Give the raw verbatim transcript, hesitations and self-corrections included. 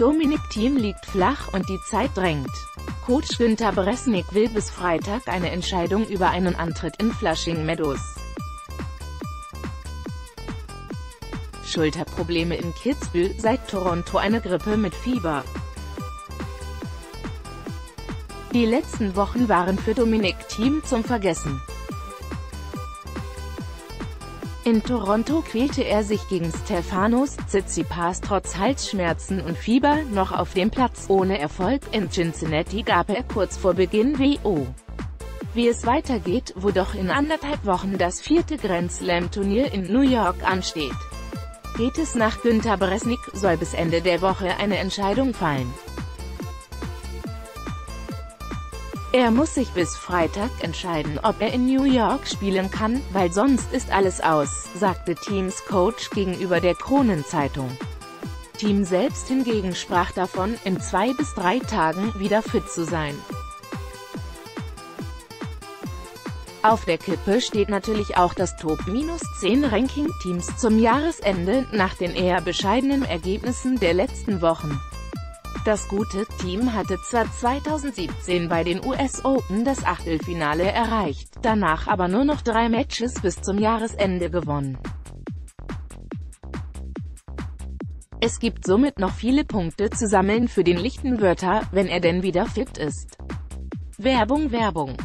Dominic Thiem liegt flach und die Zeit drängt. Coach Günter Bresnik will bis Freitag eine Entscheidung über einen Antritt in Flushing Meadows. Schulterprobleme in Kitzbühel, seit Toronto eine Grippe mit Fieber. Die letzten Wochen waren für Dominic Thiem zum Vergessen. In Toronto quälte er sich gegen Stefanos Tsitsipas trotz Halsschmerzen und Fieber noch auf dem Platz, ohne Erfolg. In Cincinnati gab er kurz vor Beginn W O. Wie es weitergeht, wo doch in anderthalb Wochen das vierte Grand-Slam-Turnier in New York ansteht. Geht es nach Günter Bresnik, soll bis Ende der Woche eine Entscheidung fallen. Er muss sich bis Freitag entscheiden, ob er in New York spielen kann, weil sonst ist alles aus, sagte Thiems Coach gegenüber der Kronenzeitung. Thiem selbst hingegen sprach davon, in zwei bis drei Tagen wieder fit zu sein. Auf der Kippe steht natürlich auch das Top zehn Ranking Teams zum Jahresende, nach den eher bescheidenen Ergebnissen der letzten Wochen. Das gute Team hatte zwar zweitausendsiebzehn bei den U S Open das Achtelfinale erreicht, danach aber nur noch drei Matches bis zum Jahresende gewonnen. Es gibt somit noch viele Punkte zu sammeln für den Lichtenwörter, wenn er denn wieder fit ist. Werbung, Werbung.